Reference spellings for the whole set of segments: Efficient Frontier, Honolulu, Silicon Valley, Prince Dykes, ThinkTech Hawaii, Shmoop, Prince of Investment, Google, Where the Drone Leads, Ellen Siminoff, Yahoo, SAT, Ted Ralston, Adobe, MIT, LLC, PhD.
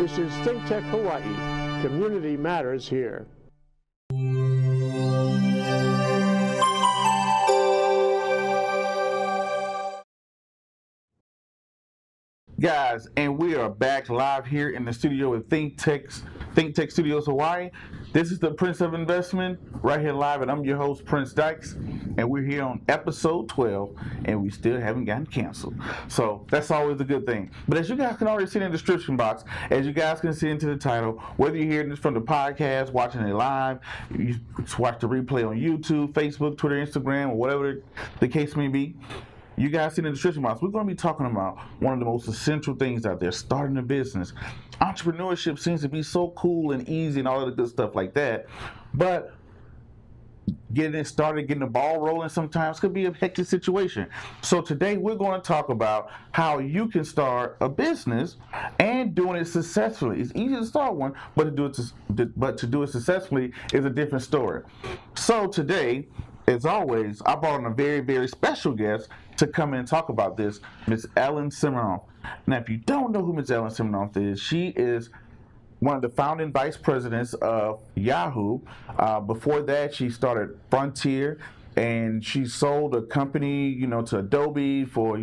This is ThinkTech Hawaii. Community matters here. Guys, and we are back live here in the studio with ThinkTech Studios Hawaii. This is the Prince of Investment right here live, and I'm your host, Prince Dykes, and we're here on episode 12, and we still haven't gotten canceled. So that's always a good thing. But as you guys can already see in the description box, as you guys can see into the title, whether you're hearing this from the podcast, watching it live, you watch the replay on YouTube, Facebook, Twitter, Instagram, or whatever the case may be, you guys see in the description box, we're going to be talking about one of the most essential things out there, starting a business. Entrepreneurship seems to be so cool and easy and all of the good stuff like that, but getting it started, getting the ball rolling sometimes could be a hectic situation. So today we're going to talk about how you can start a business and doing it successfully. It's easy to start one, but to do it successfully is a different story. So today, as always, I brought in a very, very special guest to come in and talk about this, Ms. Ellen Siminoff. Now, if you don't know who Ms. Ellen Siminoff is, she is one of the founding vice presidents of Yahoo. Before that, she started Frontier, and she sold a company, to Adobe for,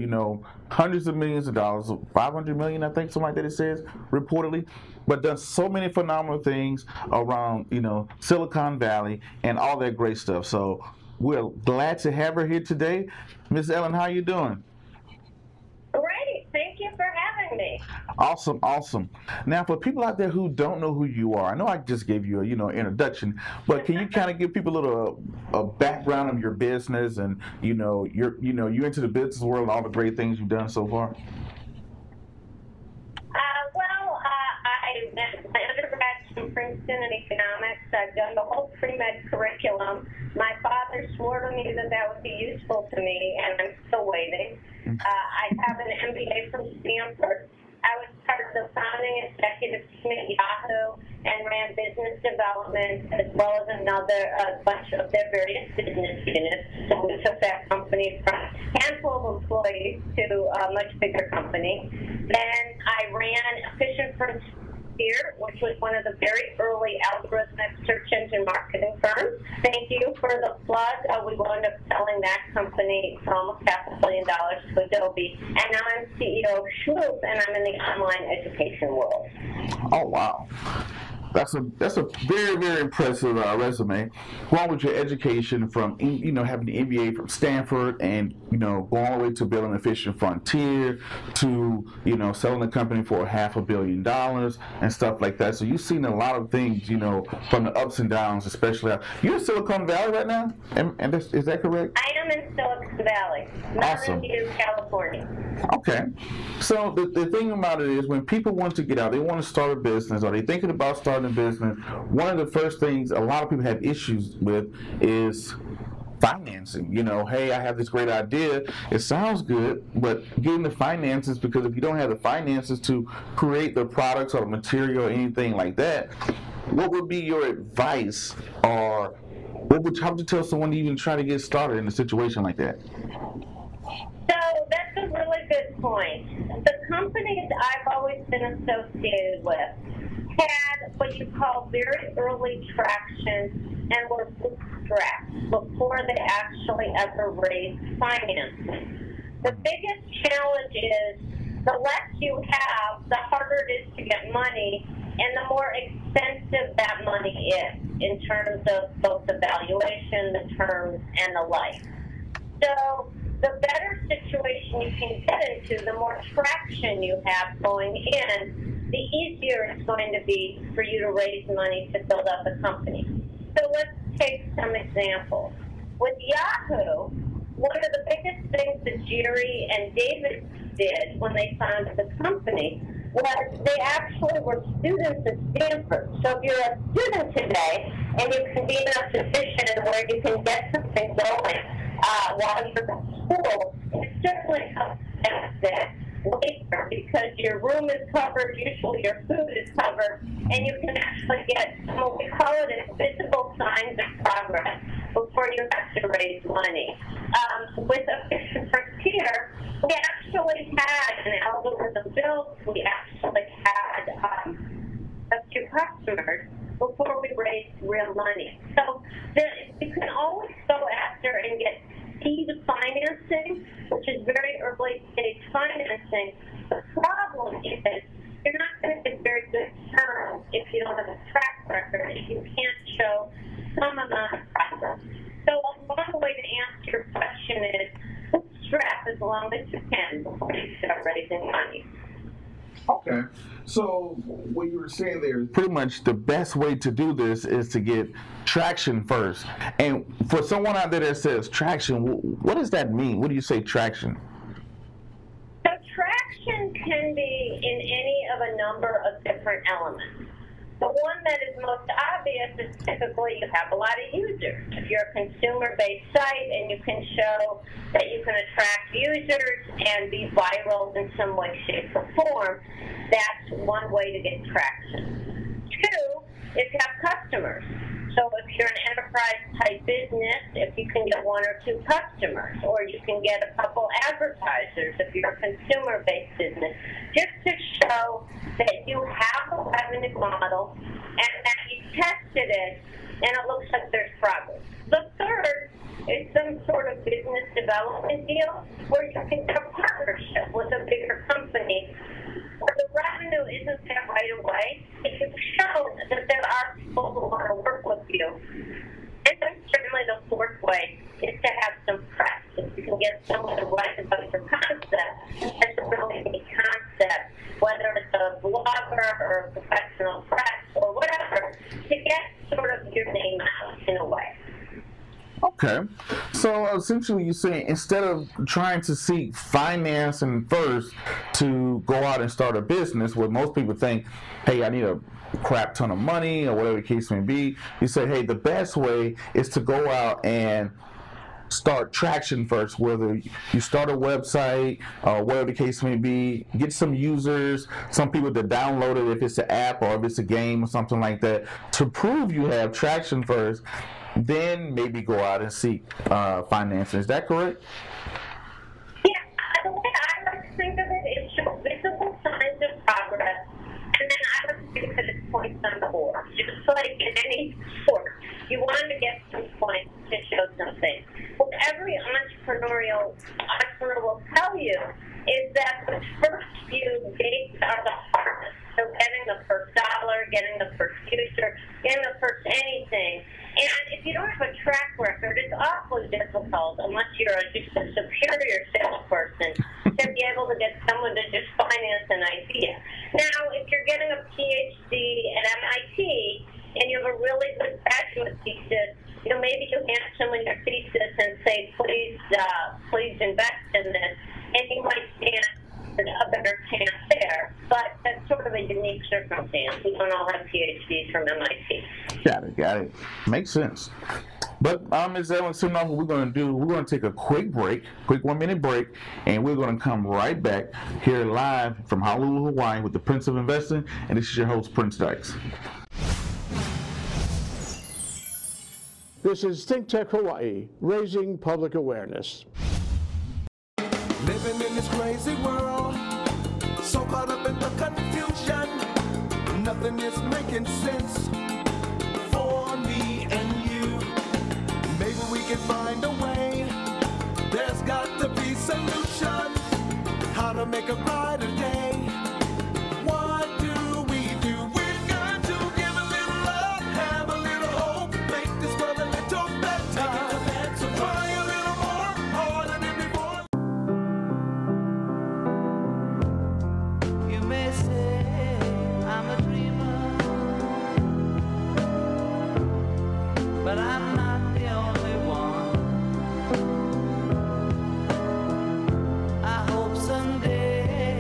hundreds of millions of dollars, 500 million, I think, something like that it says, reportedly. But done so many phenomenal things around, Silicon Valley and all that great stuff. So we're glad to have her here today. Ms. Ellen, how are you doing? Great. Thank you for having me. Awesome, awesome. Now, for people out there who don't know who you are, I know I just gave you a, introduction, but can you kind of give people a little a background of your business and, you're into the business world and all the great things you've done so far? My undergrad's from Princeton in economics. I've done the whole pre-med curriculum. My father swore to me that that would be useful to me, and I'm still waiting. I have an MBA from Stanford. I was part of the founding executive team at Yahoo and ran business development as well as a bunch of their various business units. So we took that company from a handful of employees to a much bigger company. Then I ran Efficient Frontier, which was one of the very early algorithmic search engine marketing firms. Thank you for the plug. We wound up selling that company for almost $500 million to Adobe. And now I'm CEO of Shmoop, and I'm in the online education world. Oh, wow. That's a very, very impressive resume. Along with your education from, having the MBA from Stanford and, going all the way to building Efficient Frontier to, selling the company for $500 million and stuff like that. So you've seen a lot of things, from the ups and downs, especially. You're in Silicon Valley right now? And is that correct? I am in Silicon Valley. Awesome. Mountain View, California. Okay. So the thing about it is when people want to get out, they want to start a business, or they're thinking about starting in business, one of the first things a lot of people have issues with is financing. Hey, I have this great idea, it sounds good, but getting the finances, because if you don't have the finances to create the products or the material or anything like that, what would be your advice, or what would you have to tell someone to even try to get started in a situation like that? So that's a really good point. The companies I've always been associated with had what you call very early traction and were bootstrapped before they actually ever raised financing. The biggest challenge is the less you have, the harder it is to get money, and the more expensive that money is in terms of both the valuation, the terms, and the like. So the better situation you can get into, the more traction you have going in, the easier it's going to be for you to raise money to build up a company. So let's take some examples. With Yahoo, one of the biggest things that Jerry and David did when they founded the company was they actually were students at Stanford. So if you're a student today and you can be in a position where you can get something going while you're at school, it certainly helps that later, because your room is covered, usually your food is covered, and you can actually get what we call it as visible signs of progress before you have to raise money. With Efficient Frontier, we actually had an algorithm built. We actually had customers before we raise real money. So you can always go after and get seed financing, which is very early stage financing. The problem is you're not going to get very good terms if you don't have a track record, if you can't show some amount of progress. So a long way to answer your question is bootstrap as long as you can before you start raising money. Okay, so what you were saying there is pretty much the best way to do this is to get traction first. And for someone out there that says traction, what does that mean? What do you say traction? So traction can be in any of a number of different elements. The one that is most obvious is typically you have a lot of users. If you're a consumer-based site and you can show that you can attract users and be viral in some way, shape, or form, that's one way to get traction. Two is to have customers. So if you're an enterprise-type business, if you can get one or two customers, or you can get a couple advertisers if you're a consumer-based business, just to show that you have a revenue model and that you tested it and it looks like there's progress. The third is some sort of business development deal where you can get a partnership with a bigger company where the revenue isn't there right away. If you've shown that there are people who want to work with you. And then certainly the fourth way is to have some press. If you can get someone to write about your concept, that's a really neat concept, whether it's a blogger or a professional press or whatever, to get sort of your name out in a way. Okay, so essentially you're saying instead of trying to seek financing first to go out and start a business where most people think, hey, I need a crap ton of money or whatever the case may be, you say, hey, the best way is to go out and start traction first, whether you start a website, whatever the case may be, get some users, some people to download it if it's an app or if it's a game or something like that, to prove you have traction first, then maybe go out and seek financing. Is that correct? Yeah, the way I like to think of it is show visible signs of progress, and then I like to think of it as points on the board. Just like in any sport, you want to get some points to show something. What every entrepreneur will tell you is that the first few dates are the hardest. So getting the first dollar, getting the first user, getting the first anything. And if you don't have a track record, it's awfully difficult, unless you're just a superior salesperson, to be able to get someone to just finance an idea. Now, if you're getting a PhD at MIT and you have a really good graduate thesis, you know, maybe you hand someone your thesis and say, please invest in this, and you might stand a better chance there, but that's sort of a unique circumstance. We don't all have PhDs from MIT. Got it. Makes sense. But Ms. Ellen Siminoff, what we're going to do, we're going to take a quick break, quick 1 minute break, and we're going to come right back here live from Honolulu, Hawaii with the Prince of Investing, and this is your host, Prince Dykes. This is ThinkTech Hawaii, raising public awareness. Living in this crazy world, so caught up in the confusion, nothing is making sense for me and you. Maybe we can find a way, there's got to be solution, how to make a brighter day. What do we do? We've got to give a little love, have a little hope, make this world a little better, so try a little more, harder than before. But I'm not the only one. I hope someday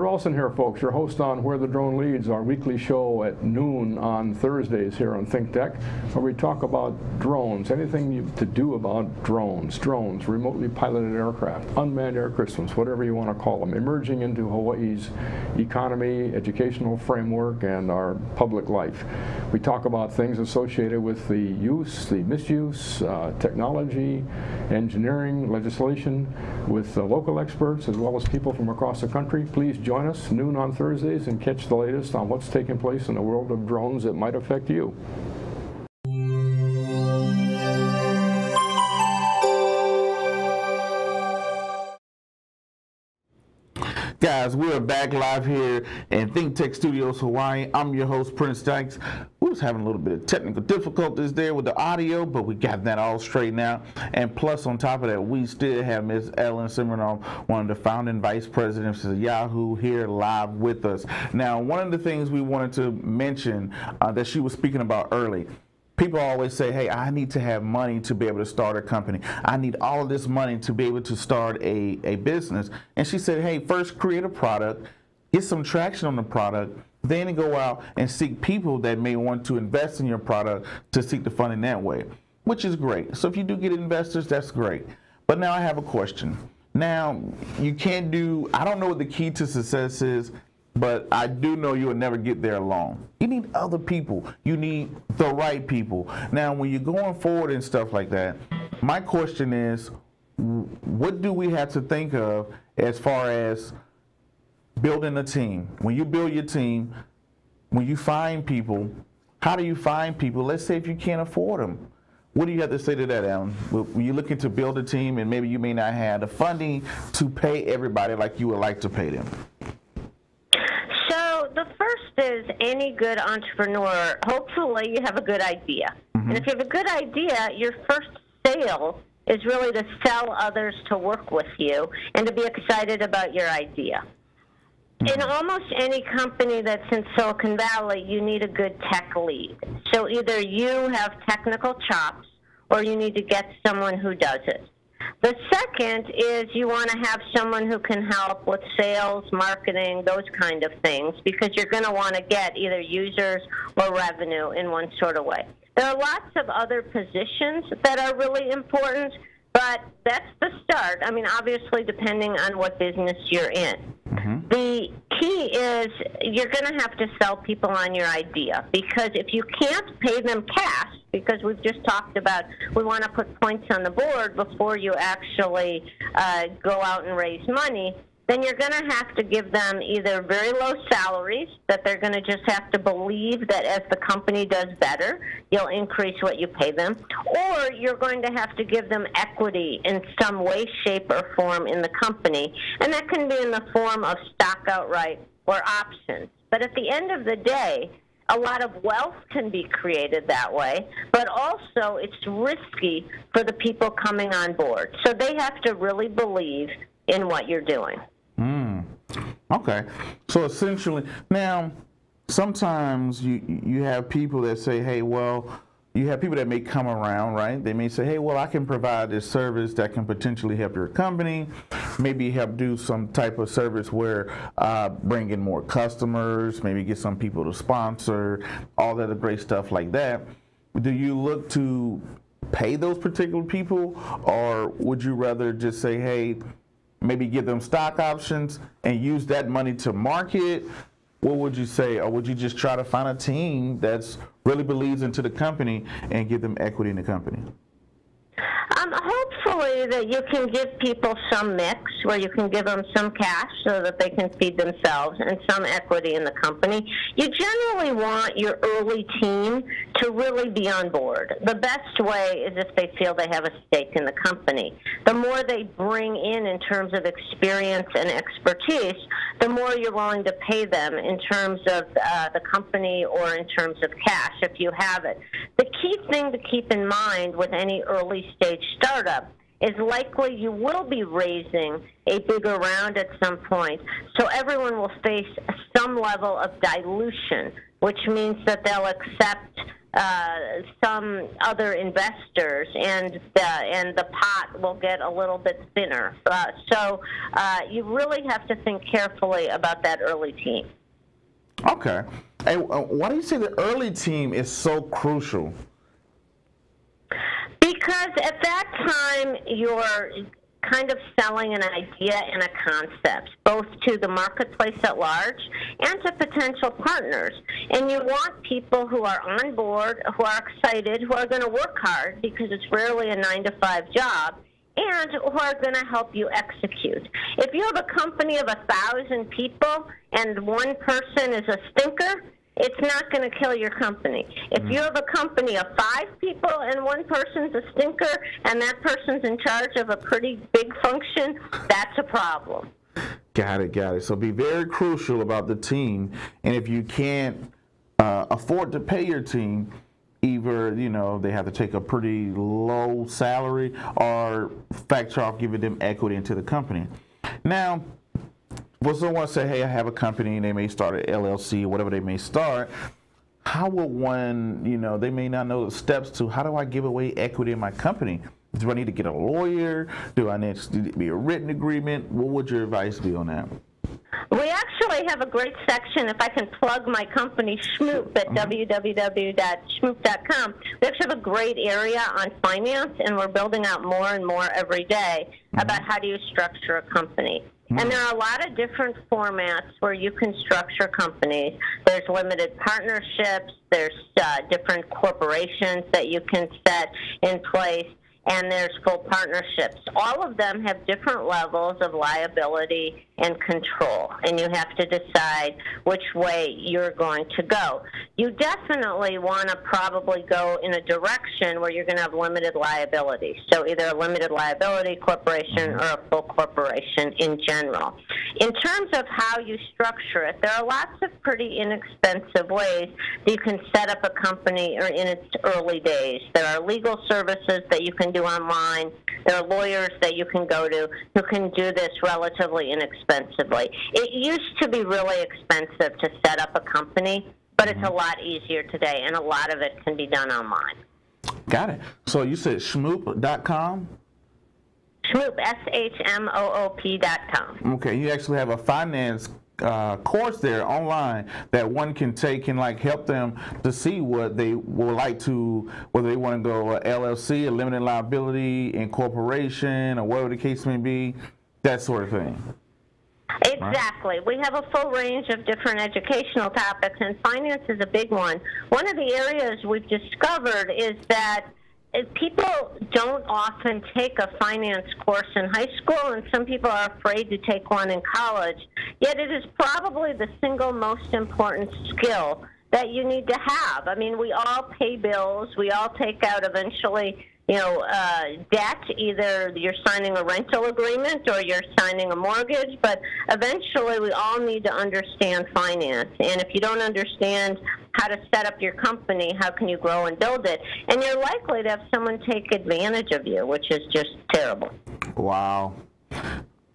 Ted Ralston here, folks, your host on Where the Drone Leads, our weekly show at noon on Thursdays here on ThinkTech, where we talk about drones, anything to do about drones, remotely piloted aircraft, unmanned air systems, whatever you want to call them, emerging into Hawaii's economy, educational framework, and our public life. We talk about things associated with the use, the misuse, technology, engineering, legislation, with local experts as well as people from across the country. Please join us noon on Thursdays and catch the latest on what's taking place in the world of drones that might affect you. Guys, we are back live here in ThinkTech Studios Hawaii. I'm your host, Prince Dykes. We was having a little bit of technical difficulties there with the audio, but we got that all straightened out. And plus, on top of that, we still have Ms. Ellen Siminoff, one of the founding vice presidents of Yahoo, here live with us. Now, one of the things we wanted to mention that she was speaking about early. People always say, hey, I need to have money to be able to start a company. I need all of this money to be able to start a business. And she said, hey, first create a product, get some traction on the product, then go out and seek people that may want to invest in your product to seek the funding that way, which is great. So if you do get investors, that's great. But now I have a question. Now, you can't do, I don't know what the key to success is, but I do know you will never get there alone. You need other people. You need the right people. Now, when you're going forward and stuff like that, my question is, what do we have to think of as far as building a team? When you build your team, when you find people, how do you find people? Let's say if you can't afford them. What do you have to say to that, Alan? When you're looking to build a team and maybe you may not have the funding to pay everybody like you would like to pay them. The first is, any good entrepreneur, hopefully you have a good idea. Mm-hmm. And if you have a good idea, your first sale is really to sell others to work with you and to be excited about your idea. Mm-hmm. In almost any company that's in Silicon Valley, you need a good tech lead. So either you have technical chops or you need to get someone who does it. The second is, you want to have someone who can help with sales, marketing, those kind of things, because you're going to want to get either users or revenue in one sort of way. There are lots of other positions that are really important, but that's the start. I mean, obviously, depending on what business you're in. Mm-hmm. The key is, you're going to have to sell people on your idea, because if you can't pay them cash, because we've just talked about, we want to put points on the board before you actually go out and raise money, then you're going to have to give them either very low salaries that they're going to just have to believe that as the company does better, you'll increase what you pay them, or you're going to have to give them equity in some way, shape, or form in the company, and that can be in the form of stock outright or options. But at the end of the day, a lot of wealth can be created that way, but also it's risky for the people coming on board. So they have to really believe in what you're doing. Mm. Okay. So essentially, now, sometimes you have people that say, hey, well, you have people that may come around, right? They may say, hey, well, I can provide this service that can potentially help your company, maybe help do some type of service where bring in more customers, maybe get some people to sponsor, all that other great stuff like that. Do you look to pay those particular people, or would you rather just say, hey, maybe give them stock options and use that money to market? What would you say? Or would you just try to find a team that's really believes into the company and give them equity in the company? Hopefully that you can give people some mix, where you can give them some cash so that they can feed themselves and some equity in the company. You generally want your early team to really be on board. The best way is if they feel they have a stake in the company. The more they bring in terms of experience and expertise, the more you're willing to pay them in terms of the company or in terms of cash if you have it. The key thing to keep in mind with any early stage startup is, likely you will be raising a bigger round at some point, so everyone will face some level of dilution, which means that they'll accept some other investors, and the pot will get a little bit thinner. So you really have to think carefully about that early team. Okay. Hey, why do you say the early team is so crucial? Because at that time, you're kind of selling an idea and a concept, both to the marketplace at large and to potential partners. And you want people who are on board, who are excited, who are going to work hard, because it's rarely a 9-to-5 job, and who are going to help you execute. If you have a company of 1,000 people and one person is a stinker, it's not going to kill your company. If you have a company of 5 people and one person's a stinker and that person's in charge of a pretty big function, that's a problem. Got it, got it. So be very crucial about the team. And if you can't afford to pay your team, either, you know, they have to take a pretty low salary or factor off giving them equity into the company. Now, well, someone say, hey, I have a company, and they may start an LLC, whatever they may start. How will one, you know, they may not know the steps to how do I give away equity in my company? Do I need to get a lawyer? Do I need to be a written agreement? What would your advice be on that? We actually have a great section, if I can plug my company, Shmoop, at www.shmoop.com. We actually have a great area on finance, and we're building out more and more every day about how do you structure a company. And there are a lot of different formats where you can structure companies. There's limited partnerships. There's different corporations that you can set in place. And there's full partnerships. All of them have different levels of liability and control, and you have to decide which way you're going to go. You definitely want to probably go in a direction where you're going to have limited liability, so either a limited liability corporation or a full corporation in general. In terms of how you structure it, there are lots of pretty inexpensive ways that you can set up a company or in its early days. There are legal services that you can do online. There are lawyers that you can go to who can do this relatively inexpensively. It used to be really expensive to set up a company, but it's a lot easier today, and a lot of it can be done online. Got it. So you said shmoop.com? Shmoop, S-H-M-O-O-P.com. Okay, you actually have a finance course there online that one can take and like help them to see what they would like to, whether they want to go LLC, a limited liability, incorporation, or whatever the case may be, that sort of thing. Exactly. Right. We have a full range of different educational topics, and finance is a big one. One of the areas we've discovered is that people don't often take a finance course in high school, and some people are afraid to take one in college. Yet it is probably the single most important skill that you need to have. I mean, we all pay bills. We all take out eventually, you know, debt. Either you're signing a rental agreement or you're signing a mortgage. But eventually we all need to understand finance. And if you don't understand how to set up your company, how can you grow and build it? And you're likely to have someone take advantage of you, which is just terrible. Wow.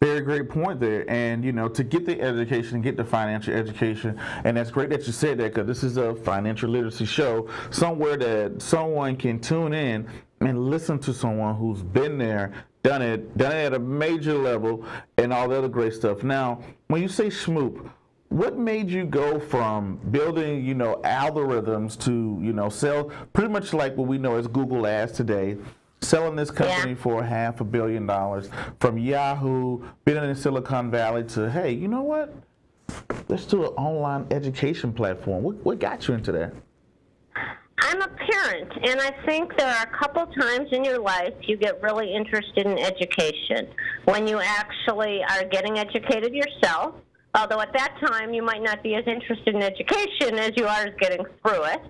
Very great point there. And, you know, to get the education, get the financial education, and that's great that you said that, because this is a financial literacy show, somewhere that someone can tune in and listen to someone who's been there, done it at a major level, and all the other great stuff. Now, when you say Shmoop, what made you go from building, you know, algorithms to, you know, sell pretty much like what we know as Google Ads today, selling this company for $500 million from Yahoo, being in Silicon Valley to, hey, you know what? Let's do an online education platform. What got you into that? I'm a parent, and I think there are a couple times in your life you get really interested in education, when you actually are getting educated yourself, although at that time you might not be as interested in education as you are as getting through it.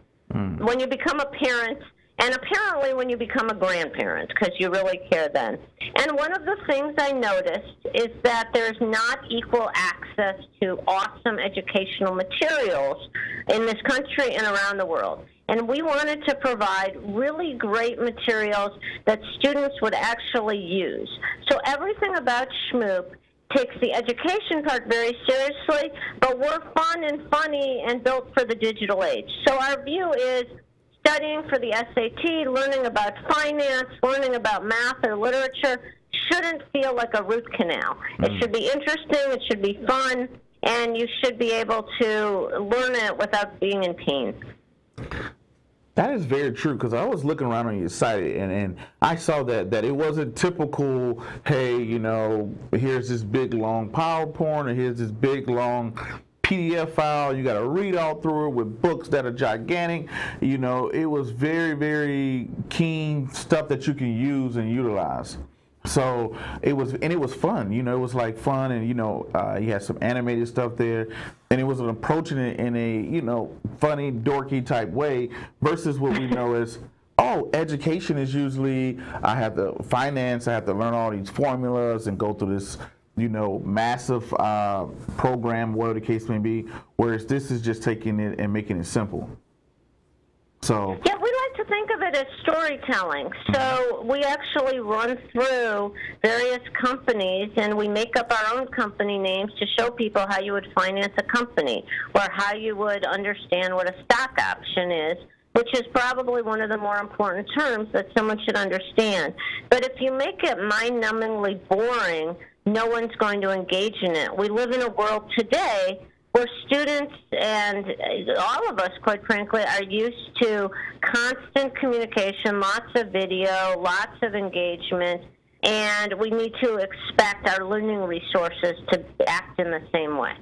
When you become a parent, and apparently when you become a grandparent, because you really care then. And one of the things I noticed is that there's not equal access to awesome educational materials in this country and around the world. And we wanted to provide really great materials that students would actually use. So everything about Shmoop takes the education part very seriously, but we're fun and funny and built for the digital age. So our view is studying for the SAT, learning about finance, learning about math or literature shouldn't feel like a root canal. Mm. It should be interesting, it should be fun, and you should be able to learn it without being in pain. That is very true, because I was looking around on your site, and I saw that it wasn't typical, hey, you know, here's this big, long PowerPoint, or here's this big, long PDF file. You got to read all through it with books that are gigantic. You know, it was very, very keen stuff that you can use and utilize. So it was fun, you know, it was like fun, and, you know, you had some animated stuff there, and it was an approaching it in a, you know, funny, dorky type way versus what we know as, oh, education is usually, I have to learn all these formulas and go through this, you know, massive program, whatever the case may be, whereas this is just taking it and making it simple. So. Yeah, we like to think of it as storytelling. So we actually run through various companies, and we make up our own company names to show people how you would finance a company, or how you would understand what a stock option is, which is probably one of the more important terms that someone should understand. But if you make it mind-numbingly boring, no one's going to engage in it. We live in a world today where students, and all of us, quite frankly, are used to constant communication, lots of video, lots of engagement, and we need to expect our learning resources to act in the same way.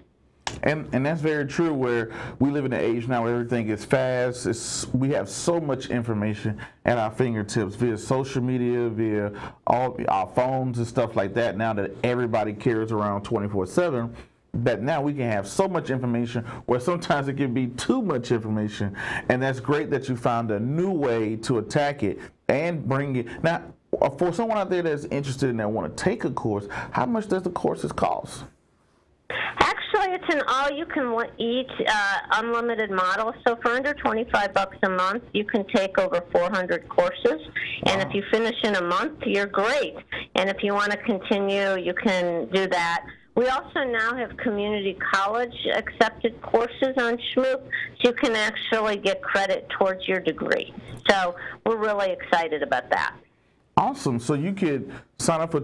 And that's very true, where we live in an age now where everything is fast. We have so much information at our fingertips via social media, via all our phones and stuff like that, now that everybody carries around 24/7. That now we can have so much information where sometimes it can be too much information, and that's great that you found a new way to attack it and bring it. Now, for someone out there that's interested and that want to take a course, how much does the courses cost? Actually, it's an all-you-can-eat, unlimited model. So for under $25 a month, you can take over 400 courses. And if you finish in a month, you're great. And if you want to continue, you can do that. We also now have community college accepted courses on Shmoop, so you can actually get credit towards your degree. So we're really excited about that. Awesome. So you could sign up for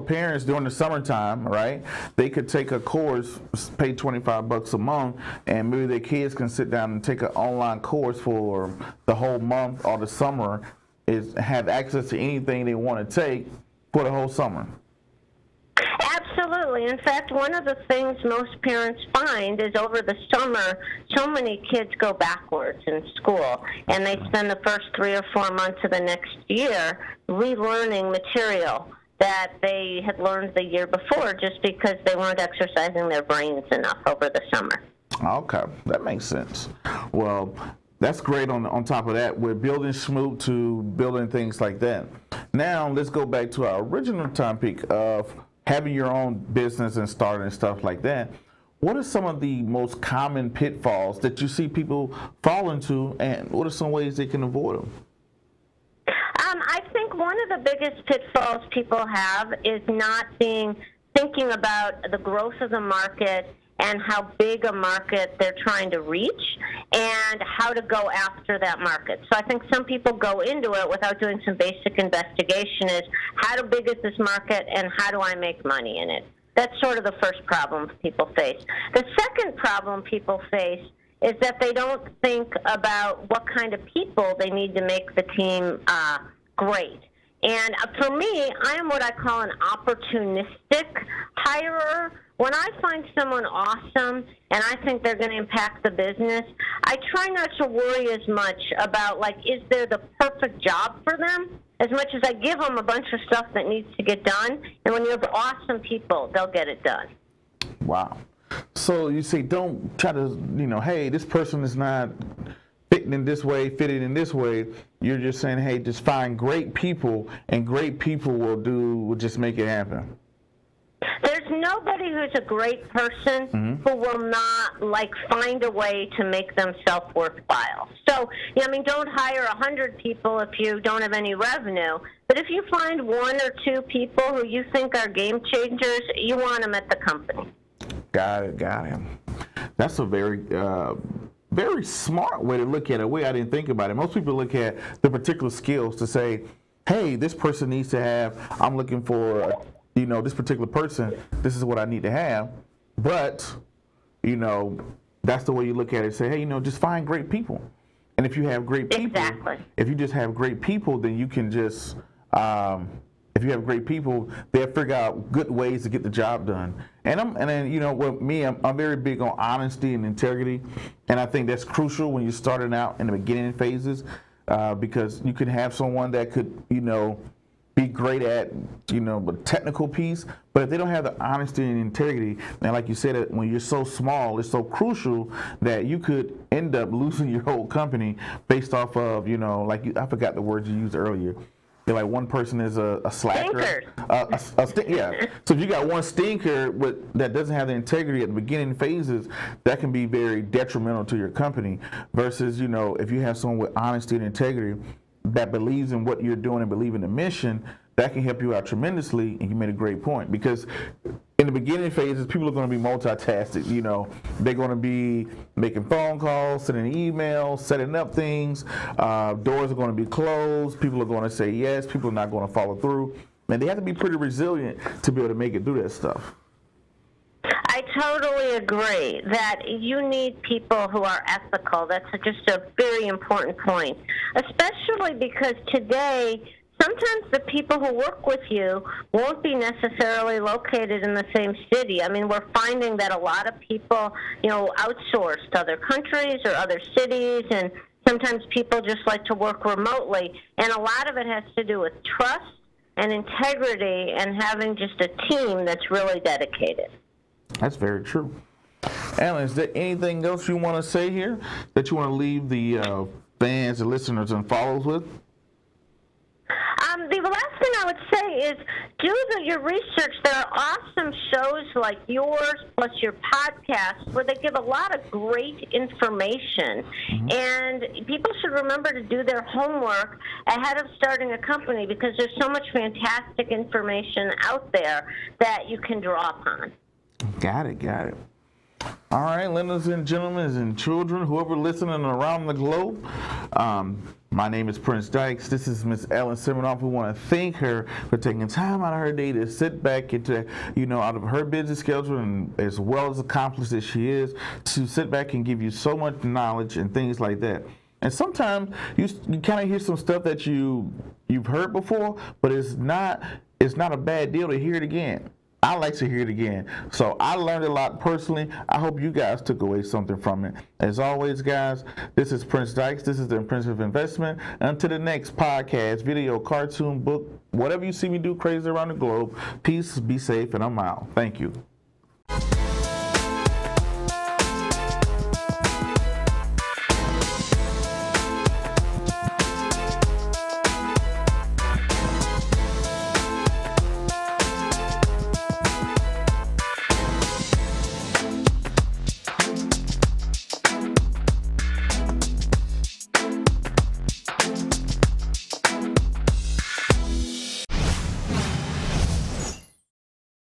parents during the summertime, right? They could take a course, pay $25 a month, and maybe their kids can sit down and take an online course for the whole month or the summer, is have access to anything they want to take for the whole summer. Absolutely. In fact, one of the things most parents find is over the summer, so many kids go backwards in school, and they spend the first 3 or 4 months of the next year relearning material that they had learned the year before, just because they weren't exercising their brains enough over the summer. Okay, that makes sense. Well, that's great. On top of that, we're building Shmoop to building things like that. Now, let's go back to our original topic of having your own business and starting stuff like that. What are some of the most common pitfalls that you see people fall into, and what are some ways they can avoid them? I think one of the biggest pitfalls people have is not thinking about the growth of the market and how big a market they're trying to reach and how to go after that market. So I think some people go into it without doing some basic investigation, is how big is this market and how do I make money in it? That's sort of the first problem people face. The second problem people face is that they don't think about what kind of people they need to make the team great. And for me, I am what I call an opportunistic hirer. When I find someone awesome and I think they're going to impact the business, I try not to worry as much about, like, is there the perfect job for them, as much as I give them a bunch of stuff that needs to get done. And when you have awesome people, they'll get it done. Wow. So you say don't try to, you know, hey, this person is not fitting in this way, fitting in this way. You're just saying, hey, just find great people, and great people will just make it happen. There's nobody who's a great person who will not, like, find a way to make themselves worthwhile. So, you know, I mean, don't hire 100 people if you don't have any revenue. But if you find 1 or 2 people who you think are game changers, you want them at the company. Got it. That's a very very smart way to look at it, a way I didn't think about it. Most people look at the particular skills to say, hey, this person needs to have, I'm looking for, you know, this particular person, this is what I need to have. But, you know, that's the way you look at it. Say, hey, you know, just find great people. And if you have great people, exactly. If you just have great people, then you can just, if you have great people, they'll figure out good ways to get the job done. And then, you know, with me, I'm very big on honesty and integrity. And I think that's crucial when you're starting out in the beginning phases, because you can have someone that could, you know, be great at, you know, the technical piece, but if they don't have the honesty and integrity, and like you said, when you're so small, it's so crucial that you could end up losing your whole company based off of, you know, like I forgot the words you used earlier. They're like one person is a slacker. Yeah. So if you got one stinker that doesn't have the integrity at the beginning phases, that can be very detrimental to your company. Versus, you know, if you have someone with honesty and integrity that believes in what you're doing and believe in the mission, that can help you out tremendously. And you made a great point, because in the beginning phases, people are going to be multitasking. You know, they're going to be making phone calls, sending emails, setting up things. Doors are going to be closed. People are going to say yes. People are not going to follow through. And they have to be pretty resilient to be able to make it through that stuff. I totally agree that you need people who are ethical. That's just a very important point, especially because today sometimes the people who work with you won't be necessarily located in the same city. I mean, we're finding that a lot of people, you know, outsource to other countries or other cities, and sometimes people just like to work remotely. And a lot of it has to do with trust and integrity and having just a team that's really dedicated. That's very true. Ellen, is there anything else you want to say here that you want to leave the fans and listeners and followers with? The last thing I would say is your research. There are awesome shows like yours plus your podcast where they give a lot of great information. Mm-hmm. And people should remember to do their homework ahead of starting a company, because there's so much fantastic information out there that you can draw upon. Got it, got it. All right, ladies and gentlemen and children, whoever listening around the globe, my name is Prince Dykes. This is Miss Ellen Siminoff. We want to thank her for taking time out of her day to sit back and to, you know, out of her busy schedule, and as well as accomplished as she is, to sit back and give you so much knowledge and things like that. And sometimes you kind of hear some stuff that you've heard before, but it's not a bad deal to hear it again. I like to hear it again. So I learned a lot personally. I hope you guys took away something from it. As always, guys, this is Prince Dykes. This is the Prince of Investment. Until the next podcast, video, cartoon, book, whatever you see me do crazy around the globe, peace, be safe, and I'm out. Thank you.